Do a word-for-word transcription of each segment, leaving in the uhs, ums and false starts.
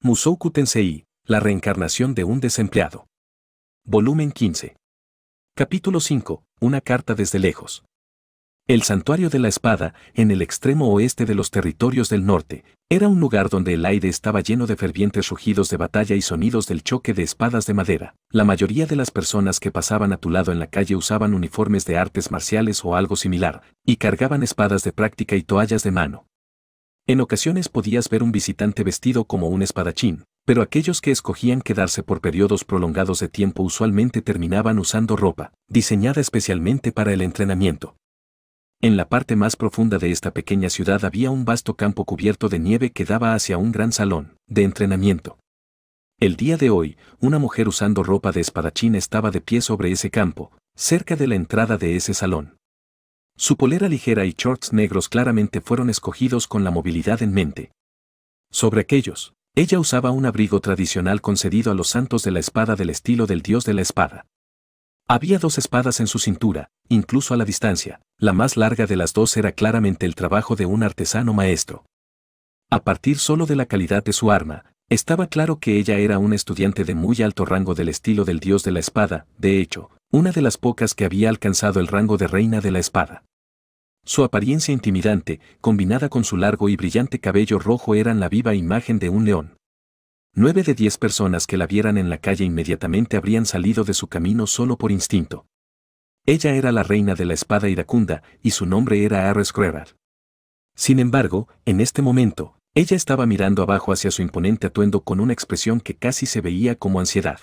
Mushoku Tensei, la reencarnación de un desempleado. Volumen quince. Capítulo cinco. Una carta desde lejos. El santuario de la espada, en el extremo oeste de los territorios del norte, era un lugar donde el aire estaba lleno de fervientes rugidos de batalla y sonidos del choque de espadas de madera. La mayoría de las personas que pasaban a tu lado en la calle usaban uniformes de artes marciales o algo similar, y cargaban espadas de práctica y toallas de mano. En ocasiones podías ver un visitante vestido como un espadachín, pero aquellos que escogían quedarse por periodos prolongados de tiempo usualmente terminaban usando ropa, diseñada especialmente para el entrenamiento. En la parte más profunda de esta pequeña ciudad había un vasto campo cubierto de nieve que daba hacia un gran salón de entrenamiento. El día de hoy, una mujer usando ropa de espadachín estaba de pie sobre ese campo, cerca de la entrada de ese salón. Su polera ligera y shorts negros claramente fueron escogidos con la movilidad en mente. Sobre aquellos, ella usaba un abrigo tradicional concedido a los santos de la espada del estilo del dios de la espada. Había dos espadas en su cintura, incluso a la distancia. La más larga de las dos era claramente el trabajo de un artesano maestro. A partir solo de la calidad de su arma, estaba claro que ella era una estudiante de muy alto rango del estilo del dios de la espada, de hecho, una de las pocas que había alcanzado el rango de reina de la espada. Su apariencia intimidante, combinada con su largo y brillante cabello rojo, eran la viva imagen de un león. Nueve de diez personas que la vieran en la calle inmediatamente habrían salido de su camino solo por instinto. Ella era la reina de la espada iracunda, y su nombre era Eris Greyrat. Sin embargo, en este momento, ella estaba mirando abajo hacia su imponente atuendo con una expresión que casi se veía como ansiedad.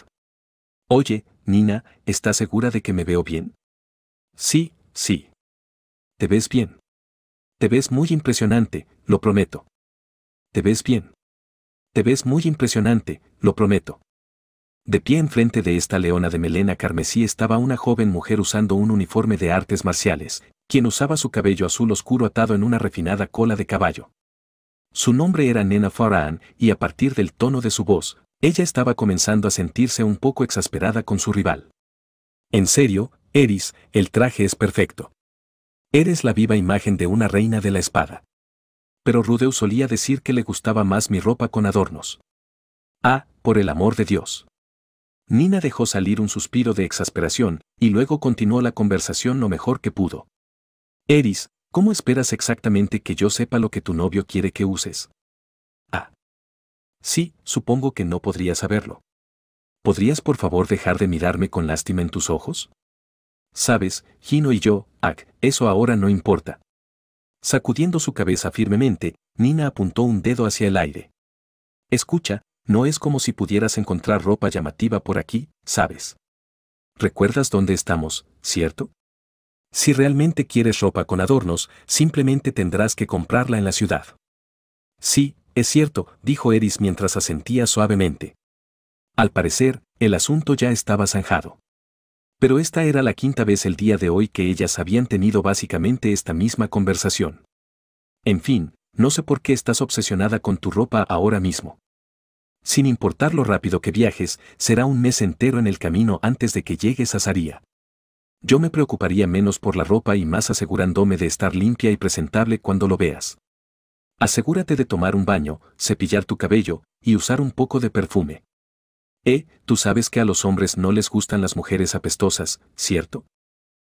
«Oye, Nina, ¿estás segura de que me veo bien?» «Sí, sí. Te ves bien. Te ves muy impresionante, lo prometo. Te ves bien. Te ves muy impresionante, lo prometo». De pie enfrente de esta leona de melena carmesí estaba una joven mujer usando un uniforme de artes marciales, quien usaba su cabello azul oscuro atado en una refinada cola de caballo. Su nombre era Nena Farahan, y a partir del tono de su voz, ella estaba comenzando a sentirse un poco exasperada con su rival. «En serio, Eris, el traje es perfecto. Eres la viva imagen de una reina de la espada». Pero Rudeus solía decir que le gustaba más mi ropa con adornos. Ah, por el amor de Dios. Nina dejó salir un suspiro de exasperación, y luego continuó la conversación lo mejor que pudo. Eris, ¿cómo esperas exactamente que yo sepa lo que tu novio quiere que uses? Ah. Sí, supongo que no podría saberlo. ¿Podrías por favor dejar de mirarme con lástima en tus ojos? Sabes, Gino y yo, ac, eso ahora no importa. Sacudiendo su cabeza firmemente, Nina apuntó un dedo hacia el aire. Escucha, no es como si pudieras encontrar ropa llamativa por aquí, ¿sabes? ¿Recuerdas dónde estamos, cierto? Si realmente quieres ropa con adornos, simplemente tendrás que comprarla en la ciudad. Sí, es cierto, dijo Eris mientras asentía suavemente. Al parecer, el asunto ya estaba zanjado. Pero esta era la quinta vez el día de hoy que ellas habían tenido básicamente esta misma conversación. En fin, no sé por qué estás obsesionada con tu ropa ahora mismo. Sin importar lo rápido que viajes, será un mes entero en el camino antes de que llegues a Saría. Yo me preocuparía menos por la ropa y más asegurándome de estar limpia y presentable cuando lo veas. Asegúrate de tomar un baño, cepillar tu cabello y usar un poco de perfume. Eh, tú sabes que a los hombres no les gustan las mujeres apestosas, ¿cierto?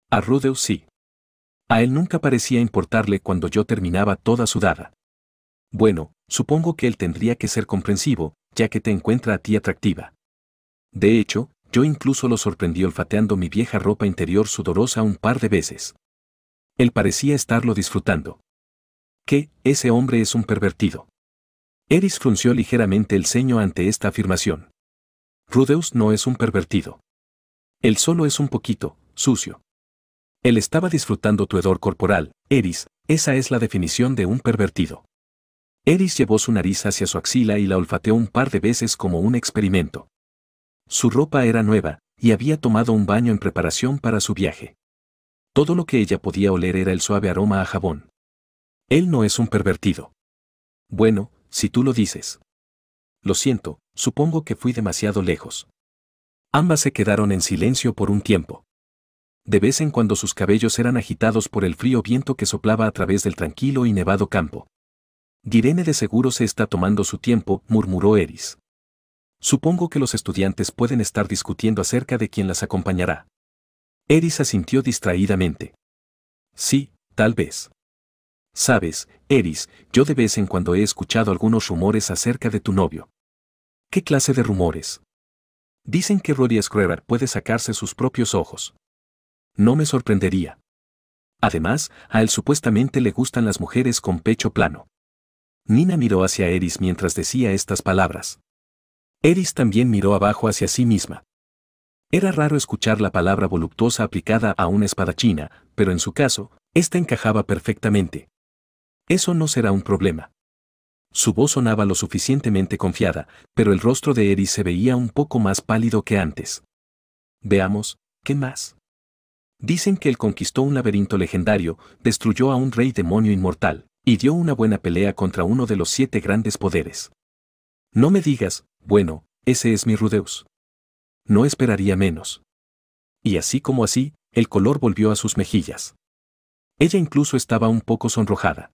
A Rudeus sí. A él nunca parecía importarle cuando yo terminaba toda sudada. Bueno, supongo que él tendría que ser comprensivo, ya que te encuentra a ti atractiva. De hecho, yo incluso lo sorprendí olfateando mi vieja ropa interior sudorosa un par de veces. Él parecía estarlo disfrutando. ¿Qué? Ese hombre es un pervertido. Eris frunció ligeramente el ceño ante esta afirmación. Rudeus no es un pervertido. Él solo es un poquito sucio. Él estaba disfrutando tu hedor corporal, Eris, esa es la definición de un pervertido. Eris llevó su nariz hacia su axila y la olfateó un par de veces como un experimento. Su ropa era nueva, y había tomado un baño en preparación para su viaje. Todo lo que ella podía oler era el suave aroma a jabón. Él no es un pervertido. Bueno, si tú lo dices. Lo siento, supongo que fui demasiado lejos. Ambas se quedaron en silencio por un tiempo. De vez en cuando sus cabellos eran agitados por el frío viento que soplaba a través del tranquilo y nevado campo. Direne de seguro se está tomando su tiempo, murmuró Eris. Supongo que los estudiantes pueden estar discutiendo acerca de quién las acompañará. Eris asintió distraídamente. Sí, tal vez. Sabes, Eris, yo de vez en cuando he escuchado algunos rumores acerca de tu novio. ¿Qué clase de rumores? Dicen que Rudeus Greyrat puede sacarse sus propios ojos. No me sorprendería. Además, a él supuestamente le gustan las mujeres con pecho plano. Nina miró hacia Eris mientras decía estas palabras. Eris también miró abajo hacia sí misma. Era raro escuchar la palabra voluptuosa aplicada a una espadachina, pero en su caso, esta encajaba perfectamente. Eso no será un problema. Su voz sonaba lo suficientemente confiada, pero el rostro de Eris se veía un poco más pálido que antes. Veamos, ¿qué más? Dicen que él conquistó un laberinto legendario, destruyó a un rey demonio inmortal, y dio una buena pelea contra uno de los siete grandes poderes. No me digas, bueno, ese es mi Rudeus. No esperaría menos. Y así como así, el color volvió a sus mejillas. Ella incluso estaba un poco sonrojada.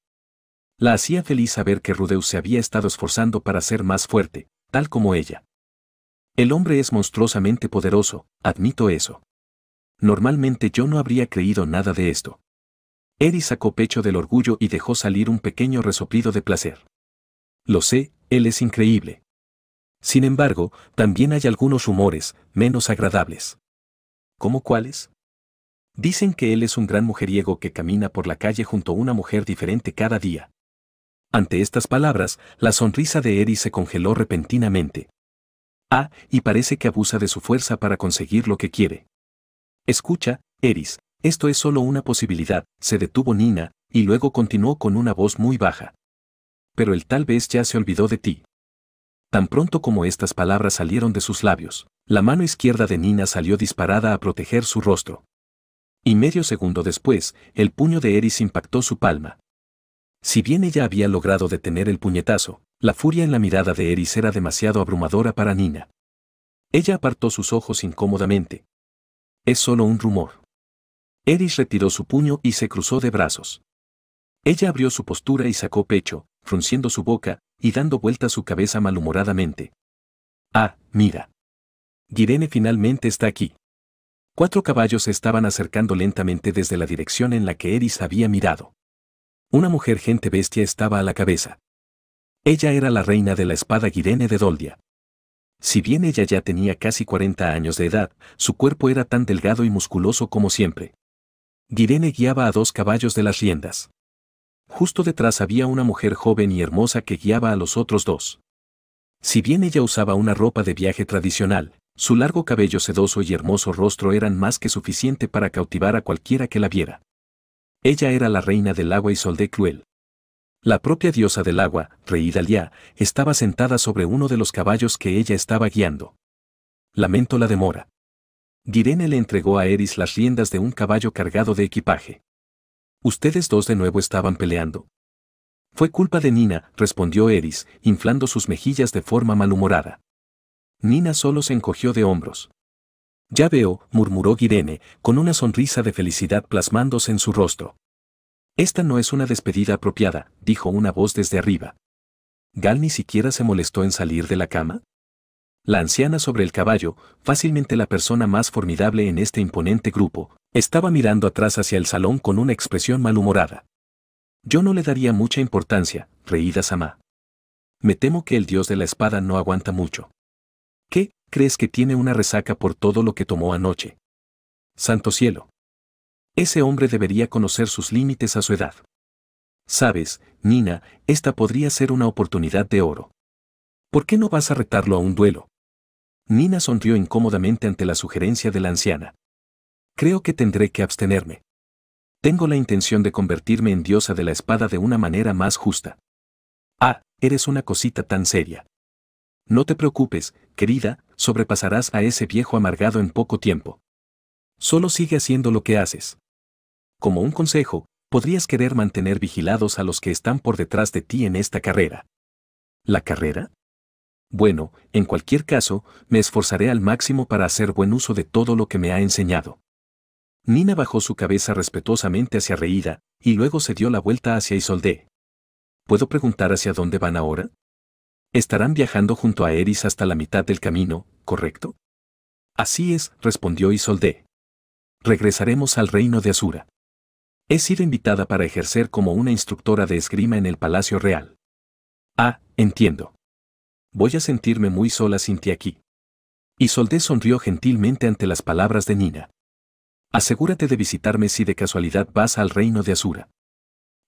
La hacía feliz saber que Rudeus se había estado esforzando para ser más fuerte, tal como ella. El hombre es monstruosamente poderoso, admito eso. Normalmente yo no habría creído nada de esto. Eris sacó pecho del orgullo y dejó salir un pequeño resoplido de placer. Lo sé, él es increíble. Sin embargo, también hay algunos rumores, menos agradables. ¿Cómo cuáles? Dicen que él es un gran mujeriego que camina por la calle junto a una mujer diferente cada día. Ante estas palabras, la sonrisa de Eris se congeló repentinamente. Ah, y parece que abusa de su fuerza para conseguir lo que quiere. Escucha, Eris, esto es solo una posibilidad, se detuvo Nina, y luego continuó con una voz muy baja. Pero él tal vez ya se olvidó de ti. Tan pronto como estas palabras salieron de sus labios, la mano izquierda de Nina salió disparada a proteger su rostro. Y medio segundo después, el puño de Eris impactó su palma. Si bien ella había logrado detener el puñetazo, la furia en la mirada de Eris era demasiado abrumadora para Nina. Ella apartó sus ojos incómodamente. Es solo un rumor. Eris retiró su puño y se cruzó de brazos. Ella abrió su postura y sacó pecho, frunciendo su boca y dando vuelta su cabeza malhumoradamente. Ah, mira. Direne finalmente está aquí. Cuatro caballos se estaban acercando lentamente desde la dirección en la que Eris había mirado. Una mujer gente bestia estaba a la cabeza. Ella era la reina de la espada Ghislaine Dedoldia. Si bien ella ya tenía casi cuarenta años de edad, su cuerpo era tan delgado y musculoso como siempre. Direne guiaba a dos caballos de las riendas. Justo detrás había una mujer joven y hermosa que guiaba a los otros dos. Si bien ella usaba una ropa de viaje tradicional, su largo cabello sedoso y hermoso rostro eran más que suficiente para cautivar a cualquiera que la viera. Ella era la reina del agua Isolde Cruel. La propia diosa del agua, Reida, estaba sentada sobre uno de los caballos que ella estaba guiando. Lamento la demora. Direne le entregó a Eris las riendas de un caballo cargado de equipaje. Ustedes dos de nuevo estaban peleando. Fue culpa de Nina, respondió Eris, inflando sus mejillas de forma malhumorada. Nina solo se encogió de hombros. Ya veo, murmuró Direne, con una sonrisa de felicidad plasmándose en su rostro. Esta no es una despedida apropiada, dijo una voz desde arriba. ¿Gal ni siquiera se molestó en salir de la cama? La anciana sobre el caballo, fácilmente la persona más formidable en este imponente grupo, estaba mirando atrás hacia el salón con una expresión malhumorada. Yo no le daría mucha importancia, reída Samá. Me temo que el dios de la espada no aguanta mucho. ¿Qué? ¿Crees que tiene una resaca por todo lo que tomó anoche? Santo cielo. Ese hombre debería conocer sus límites a su edad. Sabes, Nina, esta podría ser una oportunidad de oro. ¿Por qué no vas a retarlo a un duelo? Nina sonrió incómodamente ante la sugerencia de la anciana. Creo que tendré que abstenerme. Tengo la intención de convertirme en diosa de la espada de una manera más justa. Ah, eres una cosita tan seria. No te preocupes, querida, sobrepasarás a ese viejo amargado en poco tiempo. Solo sigue haciendo lo que haces. Como un consejo, podrías querer mantener vigilados a los que están por detrás de ti en esta carrera. ¿La carrera? Bueno, en cualquier caso, me esforzaré al máximo para hacer buen uso de todo lo que me ha enseñado. Nina bajó su cabeza respetuosamente hacia Reida, y luego se dio la vuelta hacia Isolde. ¿Puedo preguntar hacia dónde van ahora? Estarán viajando junto a Eris hasta la mitad del camino, ¿correcto? Así es, respondió Isolde. Regresaremos al reino de Asura. Es ir invitada para ejercer como una instructora de esgrima en el Palacio Real. Ah, entiendo. Voy a sentirme muy sola sin ti aquí. Isolde sonrió gentilmente ante las palabras de Nena. Asegúrate de visitarme si de casualidad vas al reino de Asura.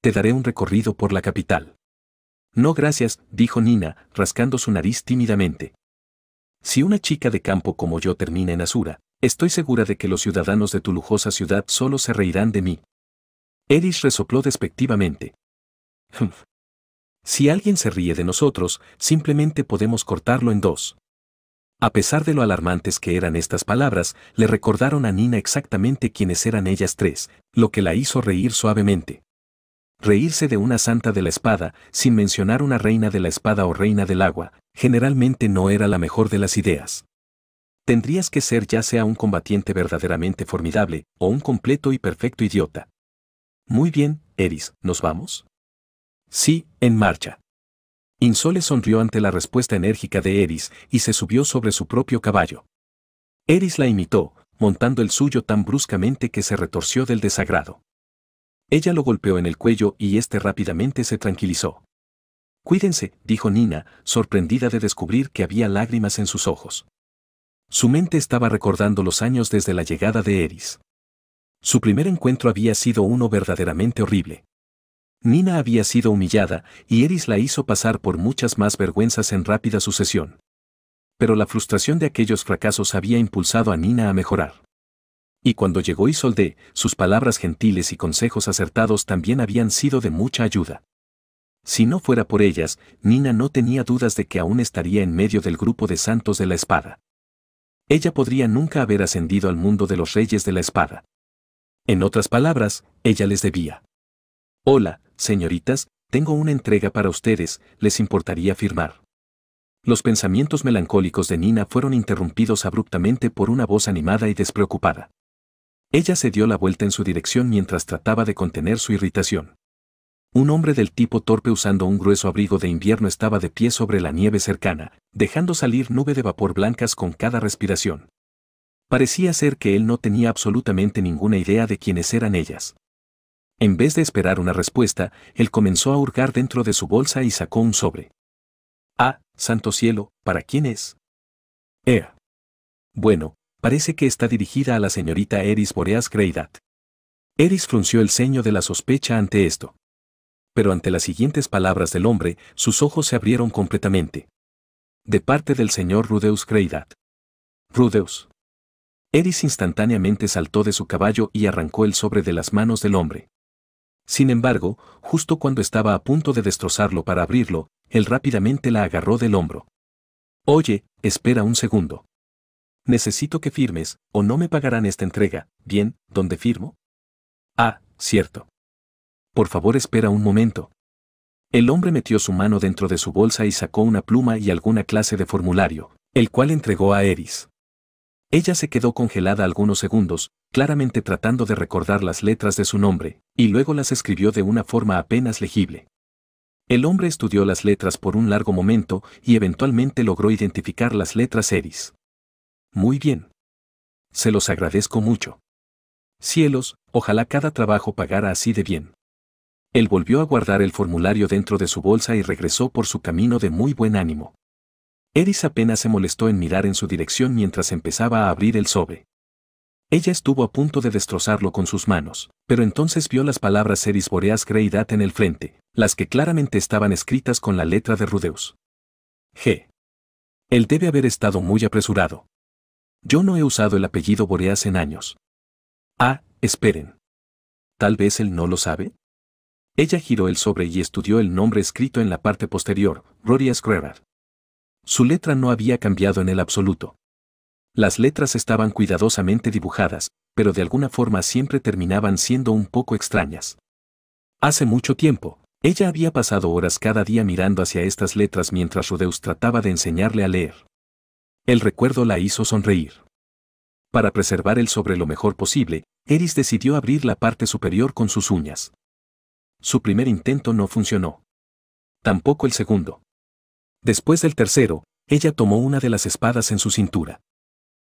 Te daré un recorrido por la capital. No gracias, dijo Nena, rascando su nariz tímidamente. Si una chica de campo como yo termina en Asura, estoy segura de que los ciudadanos de tu lujosa ciudad solo se reirán de mí. Eris resopló despectivamente. Si alguien se ríe de nosotros, simplemente podemos cortarlo en dos. A pesar de lo alarmantes que eran estas palabras, le recordaron a Nena exactamente quiénes eran ellas tres, lo que la hizo reír suavemente. Reírse de una santa de la espada, sin mencionar una reina de la espada o reina del agua, generalmente no era la mejor de las ideas. Tendrías que ser ya sea un combatiente verdaderamente formidable, o un completo y perfecto idiota. Muy bien, Eris, ¿nos vamos? Sí, en marcha. Isolde sonrió ante la respuesta enérgica de Eris y se subió sobre su propio caballo. Eris la imitó, montando el suyo tan bruscamente que se retorció del desagrado. Ella lo golpeó en el cuello y éste rápidamente se tranquilizó. Cuídense, dijo Nena, sorprendida de descubrir que había lágrimas en sus ojos. Su mente estaba recordando los años desde la llegada de Eris. Su primer encuentro había sido uno verdaderamente horrible. Nena había sido humillada, y Eris la hizo pasar por muchas más vergüenzas en rápida sucesión. Pero la frustración de aquellos fracasos había impulsado a Nena a mejorar. Y cuando llegó Isolde, sus palabras gentiles y consejos acertados también habían sido de mucha ayuda. Si no fuera por ellas, Nena no tenía dudas de que aún estaría en medio del grupo de santos de la espada. Ella podría nunca haber ascendido al mundo de los reyes de la espada. En otras palabras, ella les debía. Hola, señoritas, tengo una entrega para ustedes, ¿les importaría firmar? Los pensamientos melancólicos de Nena fueron interrumpidos abruptamente por una voz animada y despreocupada. Ella se dio la vuelta en su dirección mientras trataba de contener su irritación. Un hombre del tipo torpe usando un grueso abrigo de invierno estaba de pie sobre la nieve cercana, dejando salir nube de vapor blancas con cada respiración. Parecía ser que él no tenía absolutamente ninguna idea de quiénes eran ellas. En vez de esperar una respuesta, él comenzó a hurgar dentro de su bolsa y sacó un sobre. Ah, santo cielo, ¿para quién es? Ea. Bueno, parece que está dirigida a la señorita Eris Boreas Greyrat. Eris frunció el ceño de la sospecha ante esto. Pero ante las siguientes palabras del hombre, sus ojos se abrieron completamente. De parte del señor Rudeus Greyrat. Rudeus. Eris instantáneamente saltó de su caballo y arrancó el sobre de las manos del hombre. Sin embargo, justo cuando estaba a punto de destrozarlo para abrirlo, él rápidamente la agarró del hombro. Oye, espera un segundo. Necesito que firmes, o no me pagarán esta entrega. Bien, ¿dónde firmo? Ah, cierto. Por favor, espera un momento. El hombre metió su mano dentro de su bolsa y sacó una pluma y alguna clase de formulario, el cual entregó a Eris. Ella se quedó congelada algunos segundos, claramente tratando de recordar las letras de su nombre, y luego las escribió de una forma apenas legible. El hombre estudió las letras por un largo momento y eventualmente logró identificar las letras Eris. Muy bien. Se los agradezco mucho. Cielos, ojalá cada trabajo pagara así de bien. Él volvió a guardar el formulario dentro de su bolsa y regresó por su camino de muy buen ánimo. Eris apenas se molestó en mirar en su dirección mientras empezaba a abrir el sobre. Ella estuvo a punto de destrozarlo con sus manos, pero entonces vio las palabras Eris Boreas Greyrat en el frente, las que claramente estaban escritas con la letra de Rudeus. G. Él debe haber estado muy apresurado. Yo no he usado el apellido Boreas en años. Ah, esperen. ¿Tal vez él no lo sabe? Ella giró el sobre y estudió el nombre escrito en la parte posterior, Rudeus Greyrat. Su letra no había cambiado en el absoluto. Las letras estaban cuidadosamente dibujadas, pero de alguna forma siempre terminaban siendo un poco extrañas. Hace mucho tiempo, ella había pasado horas cada día mirando hacia estas letras mientras Rudeus trataba de enseñarle a leer. El recuerdo la hizo sonreír. Para preservar el sobre lo mejor posible, Eris decidió abrir la parte superior con sus uñas. Su primer intento no funcionó. tampoco el segundo. Después del tercero, ella tomó una de las espadas en su cintura.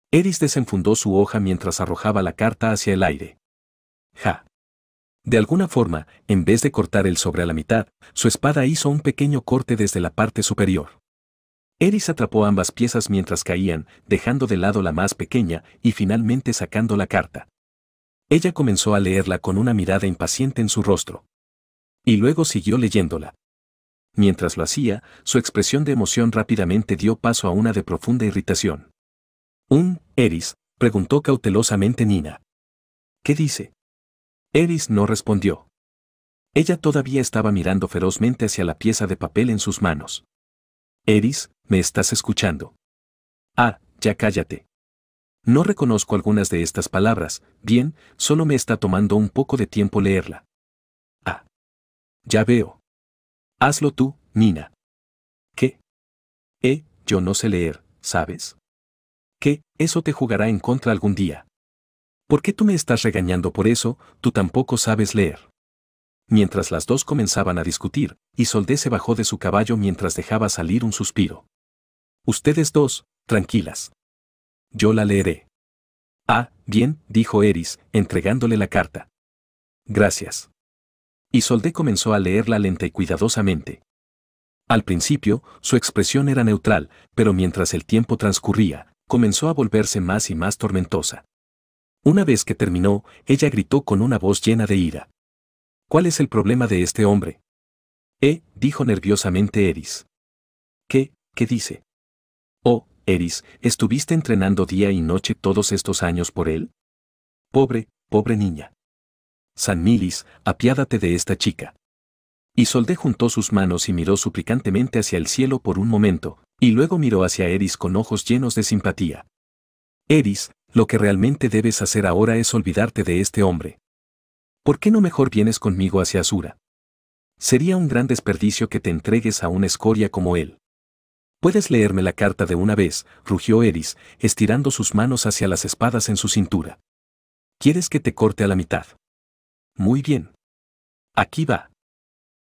Eris desenfundó su hoja mientras arrojaba la carta hacia el aire. ¡Ja! De alguna forma, en vez de cortar el sobre a la mitad, su espada hizo un pequeño corte desde la parte superior. Eris atrapó ambas piezas mientras caían, dejando de lado la más pequeña y finalmente sacando la carta. Ella comenzó a leerla con una mirada impaciente en su rostro. Y luego siguió leyéndola. Mientras lo hacía, su expresión de emoción rápidamente dio paso a una de profunda irritación. —¿Un, Eris? —preguntó cautelosamente Nena. —¿Qué dice? Eris no respondió. Ella todavía estaba mirando ferozmente hacia la pieza de papel en sus manos. —Eris, ¿me estás escuchando? —Ah, ya cállate. No reconozco algunas de estas palabras, bien, solo me está tomando un poco de tiempo leerla. —Ah. Ya veo. Hazlo tú, Nena. —¿Qué? —Eh, yo no sé leer, ¿sabes? —¿Qué? Eso te jugará en contra algún día. ¿Por qué tú me estás regañando por eso? Tú tampoco sabes leer. Mientras las dos comenzaban a discutir, Isolde se bajó de su caballo mientras dejaba salir un suspiro. Ustedes dos, tranquilas. Yo la leeré. Ah, bien, dijo Eris, entregándole la carta. Gracias. Isolde comenzó a leerla lenta y cuidadosamente. Al principio, su expresión era neutral, pero mientras el tiempo transcurría, comenzó a volverse más y más tormentosa. Una vez que terminó, ella gritó con una voz llena de ira. —¿Cuál es el problema de este hombre? —Eh, dijo nerviosamente Eris. —¿Qué, qué dice? —Oh, Eris, ¿estuviste entrenando día y noche todos estos años por él? Pobre, pobre niña. San Milis, apiádate de esta chica. Isolde juntó sus manos y miró suplicantemente hacia el cielo por un momento, y luego miró hacia Eris con ojos llenos de simpatía. —Eris, lo que realmente debes hacer ahora es olvidarte de este hombre. ¿Por qué no mejor vienes conmigo hacia Asura? Sería un gran desperdicio que te entregues a una escoria como él. —¿Puedes leerme la carta de una vez? —rugió Eris, estirando sus manos hacia las espadas en su cintura. —¿Quieres que te corte a la mitad? Muy bien. Aquí va.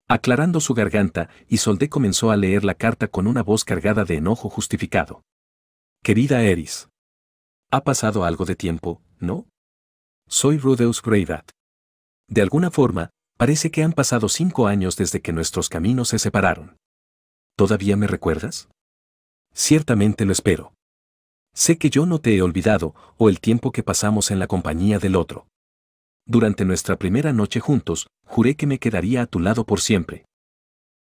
Aclarando su garganta, Isolde comenzó a leer la carta con una voz cargada de enojo justificado. —Querida Eris. Ha pasado algo de tiempo, ¿no? Soy Rudeus Greyrat. De alguna forma, parece que han pasado cinco años desde que nuestros caminos se separaron. ¿Todavía me recuerdas? Ciertamente lo espero. Sé que yo no te he olvidado, o el tiempo que pasamos en la compañía del otro. Durante nuestra primera noche juntos, juré que me quedaría a tu lado por siempre.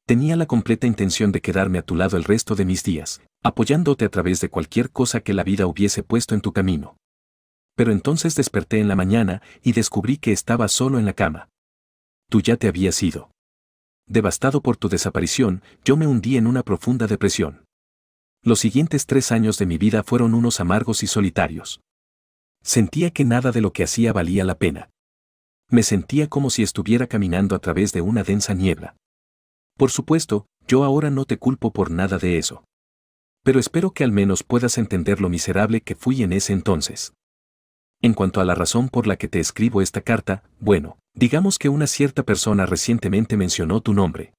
Tenía la completa intención de quedarme a tu lado el resto de mis días, apoyándote a través de cualquier cosa que la vida hubiese puesto en tu camino. Pero entonces desperté en la mañana y descubrí que estaba solo en la cama. Tú ya te habías ido. Devastado por tu desaparición, yo me hundí en una profunda depresión. Los siguientes tres años de mi vida fueron unos amargos y solitarios. Sentía que nada de lo que hacía valía la pena. Me sentía como si estuviera caminando a través de una densa niebla. Por supuesto, yo ahora no te culpo por nada de eso. Pero espero que al menos puedas entender lo miserable que fui en ese entonces. En cuanto a la razón por la que te escribo esta carta, bueno, digamos que una cierta persona recientemente mencionó tu nombre.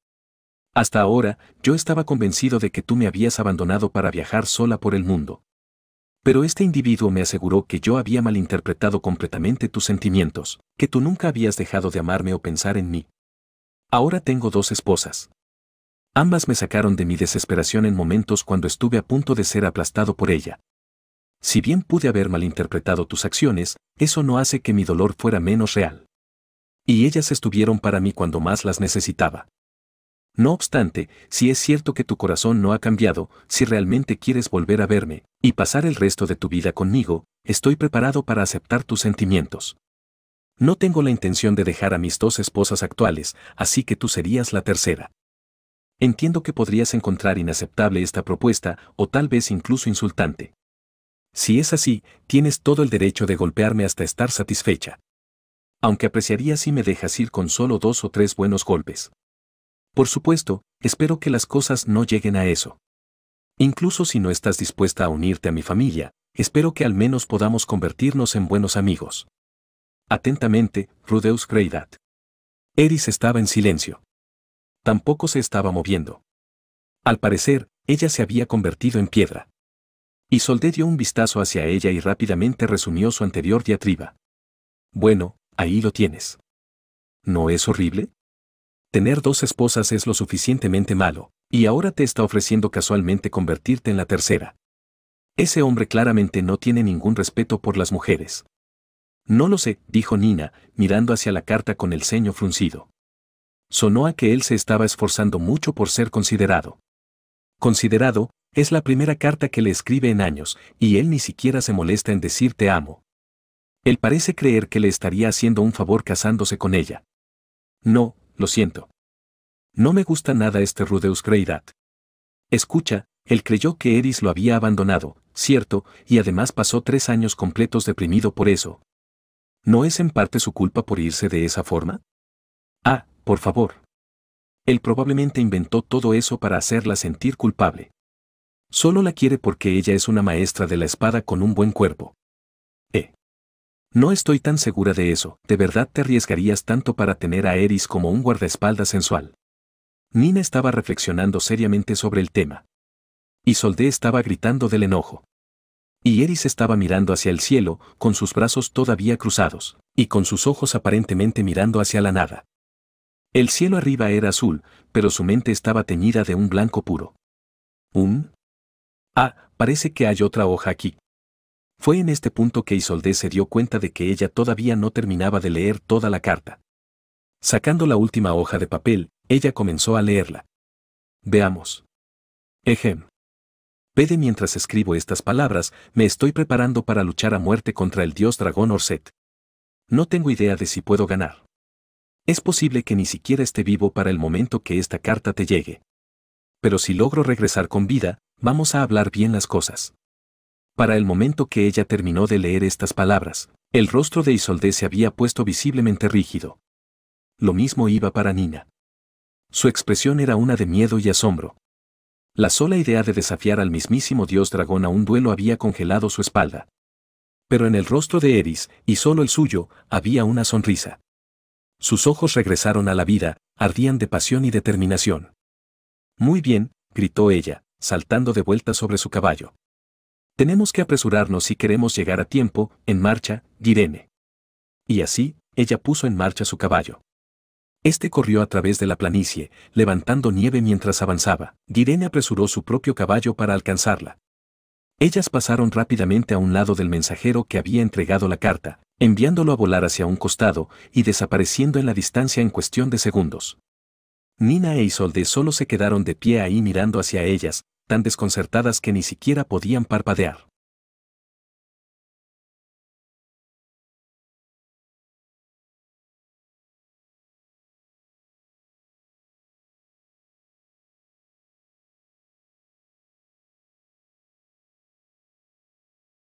Hasta ahora, yo estaba convencido de que tú me habías abandonado para viajar sola por el mundo. Pero este individuo me aseguró que yo había malinterpretado completamente tus sentimientos, que tú nunca habías dejado de amarme o pensar en mí. Ahora tengo dos esposas. Ambas me sacaron de mi desesperación en momentos cuando estuve a punto de ser aplastado por ella. Si bien pude haber malinterpretado tus acciones, eso no hace que mi dolor fuera menos real. Y ellas estuvieron para mí cuando más las necesitaba. No obstante, si es cierto que tu corazón no ha cambiado, si realmente quieres volver a verme y pasar el resto de tu vida conmigo, estoy preparado para aceptar tus sentimientos. No tengo la intención de dejar a mis dos esposas actuales, así que tú serías la tercera. Entiendo que podrías encontrar inaceptable esta propuesta, o tal vez incluso insultante. Si es así, tienes todo el derecho de golpearme hasta estar satisfecha. Aunque apreciaría si me dejas ir con solo dos o tres buenos golpes. Por supuesto, espero que las cosas no lleguen a eso. Incluso si no estás dispuesta a unirte a mi familia, espero que al menos podamos convertirnos en buenos amigos. Atentamente, Rudeus Greyrat. Eris estaba en silencio. tampoco se estaba moviendo. Al parecer, ella se había convertido en piedra. Isolde dio un vistazo hacia ella y rápidamente resumió su anterior diatriba. Bueno, ahí lo tienes. ¿No es horrible? Tener dos esposas es lo suficientemente malo, y ahora te está ofreciendo casualmente convertirte en la tercera. Ese hombre claramente no tiene ningún respeto por las mujeres. No lo sé, dijo Nena, mirando hacia la carta con el ceño fruncido. Sonó a que él se estaba esforzando mucho por ser considerado. Considerado, es la primera carta que le escribe en años, y él ni siquiera se molesta en decir te amo. Él parece creer que le estaría haciendo un favor casándose con ella. No, lo siento. No me gusta nada este Rudeus Greyrat. Escucha, él creyó que Eris lo había abandonado, cierto, y además pasó tres años completos deprimido por eso. ¿No es en parte su culpa por irse de esa forma? Ah, por favor. Él probablemente inventó todo eso para hacerla sentir culpable. Solo la quiere porque ella es una maestra de la espada con un buen cuerpo. Eh. No estoy tan segura de eso. ¿De verdad te arriesgarías tanto para tener a Eris como un guardaespaldas sensual? Nena estaba reflexionando seriamente sobre el tema. Isolde estaba gritando del enojo. Y Eris estaba mirando hacia el cielo, con sus brazos todavía cruzados, y con sus ojos aparentemente mirando hacia la nada. El cielo arriba era azul, pero su mente estaba teñida de un blanco puro. ¿Un? Ah, parece que hay otra hoja aquí. Fue en este punto que Isolde se dio cuenta de que ella todavía no terminaba de leer toda la carta. Sacando la última hoja de papel, ella comenzó a leerla. Veamos. Ejem. Pede mientras escribo estas palabras, me estoy preparando para luchar a muerte contra el dios dragón Orsted. No tengo idea de si puedo ganar. Es posible que ni siquiera esté vivo para el momento que esta carta te llegue. Pero si logro regresar con vida, vamos a hablar bien las cosas. Para el momento que ella terminó de leer estas palabras, el rostro de Isolde se había puesto visiblemente rígido. Lo mismo iba para Nena. Su expresión era una de miedo y asombro. La sola idea de desafiar al mismísimo dios dragón a un duelo había congelado su espalda. Pero en el rostro de Eris, y solo el suyo, había una sonrisa. Sus ojos regresaron a la vida, ardían de pasión y determinación. Muy bien, gritó ella, saltando de vuelta sobre su caballo. Tenemos que apresurarnos si queremos llegar a tiempo, en marcha, Direne. Y así, ella puso en marcha su caballo. Este corrió a través de la planicie, levantando nieve mientras avanzaba. Direne apresuró su propio caballo para alcanzarla. Ellas pasaron rápidamente a un lado del mensajero que había entregado la carta, enviándolo a volar hacia un costado y desapareciendo en la distancia en cuestión de segundos. Nena e Isolde solo se quedaron de pie ahí mirando hacia ellas, tan desconcertadas que ni siquiera podían parpadear.